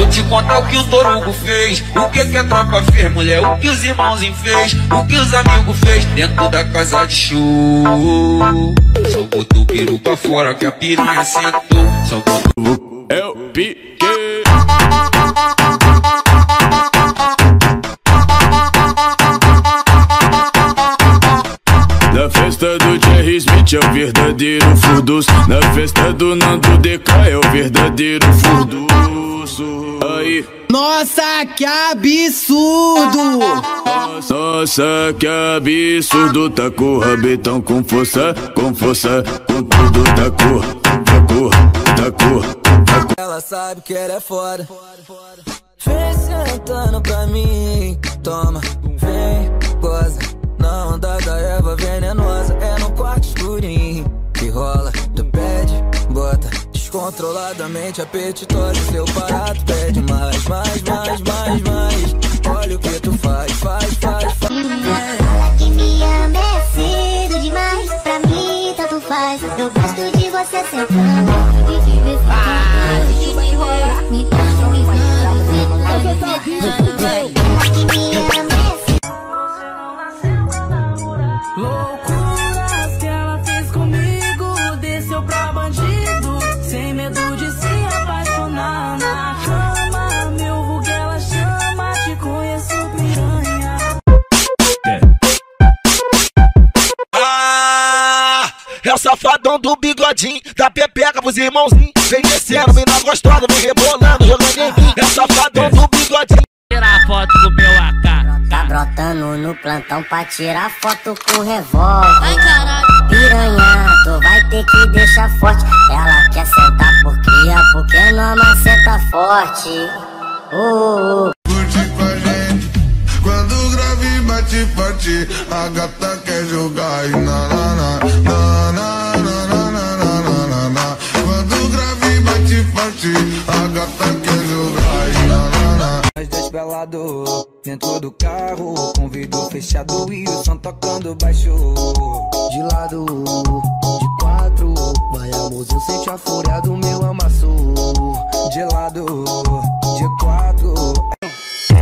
Vou te contar o que o Torugo fez, o que a tropa fez, mulher, o que os irmãos fez, o que os amigos fez dentro da casa de show. Só botou o peru pra fora que a piranha sentou. Só botou L.P. Na festa do Jerry Smith é o verdadeiro furdunço. Na festa do Nando D.K. é o verdadeiro furdunço. Aí, nossa, que absurdo! Nossa, que absurdo! Tacou o rabetão com força, com tudo. Tacou, tacou, tacou, tacou. Ela sabe que ela é foda. Vem sentando pra mim, toma, vem, goza. Na onda da erva venenosa, é no quarto escurinho que rola, tu pede, bota, descontroladamente apetitosa. Seu barato pede mais, mais, mais, mais, mais. Olha o que tu faz, faz, faz, faz. Fala que me ama é cedo demais, pra mim tanto faz. Eu gosto de você sentando, de me faz, de me enrolar, me deixa me enrolar. Loucuras que ela fez comigo, desceu pra bandido, sem medo de se apaixonar na cama. Meu vulguela chama, te conheço, piranha. Ah, é o safadão do bigodinho, da pepeca pros irmãozinhos. Vem descendo, vem na gostosa, vem rebolando, jogando em mim. É o safadão do bigodinho. Tirar a foto do meu AK. Tá brotando no plantão pra tirar foto com revólver. Piranha, tu vai ter que deixar forte. Ela quer sentar por cria, porque não maceta forte. Oh, oh. Curte com a gente, quando o grave bate forte, a gata quer jogar e na na na na na na na na na na. Quando o grave bate forte, a gata quer jogar e na na na. Desvelado, dentro do carro, com o vidro fechado e o som tocando baixo. De lado, de quatro, vai amorzinho, sente a fúria do meu amasso. De lado, de quatro.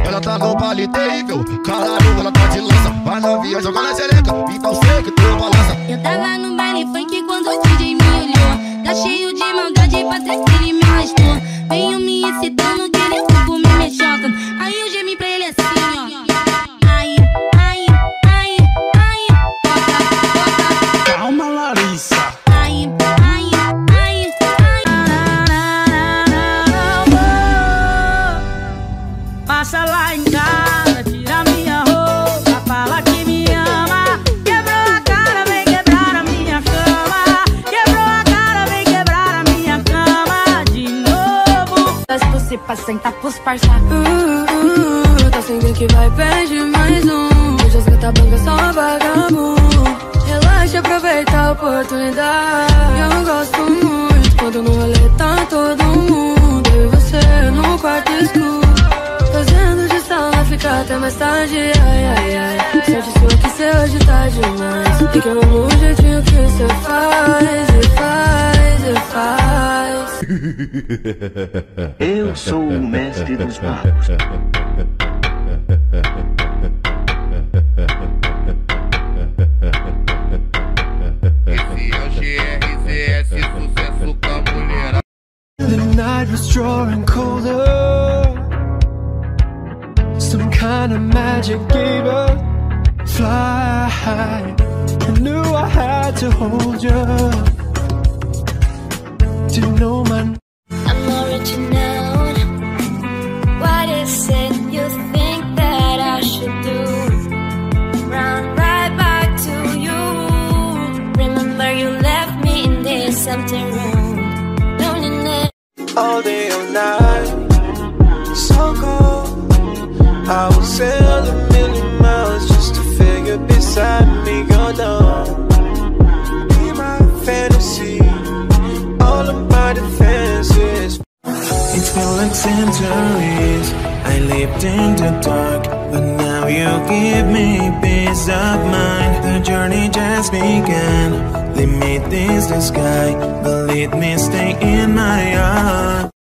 Ela tá no paliteiro, caralho, ela tá de lança. Vai na via, joga na xereca, então sei que tu balança. Eu tava no baile funk quando o DJ me olhou. Tá cheio de maldade, parece que ele me arrastou. Venho me excitando, querendo comer. Aí eu gemi pra ele assim, ó. Ai, ai, ai, ai. Calma, Larissa. Ai, ai, ai, ai. Passa lá em casa, tira minha roupa, fala que me ama. Quebrou a cara, vem quebrar a minha cama. Quebrou a cara, vem quebrar a minha cama de novo. Mas você pra sentar pros parceiros. Tá sentindo que vai, pede mais um. Hoje as gata branca só vagabundo. Relaxa, aproveita a oportunidade. Eu gosto muito quando no rolê tá todo mundo. Eu e você no quarto escuro, fazendo de sala, ficar até mais tarde. Ai, ai, ai. Sente sua que cê hoje tá demais. Fica no jeitinho que cê faz e faz e faz. Eu sou o mestre dos magos. Esse é o GRCS, sucesso com a mulher. The night was drawing colder. Some kind of magic gave up. Fly high. I knew I had to hold you. You know, man, I'm original. What is it you think that I should do? Run right back to you. Remember you left me in this empty room. Loneliness. All day, all night, so cold. I will sail a million miles just to figure beside me. Go down, be my fantasy. All of my defenses. It felt like centuries I lived in the dark, but now you give me peace of mind. The journey just began. Limit is the sky, but let me stay in my heart.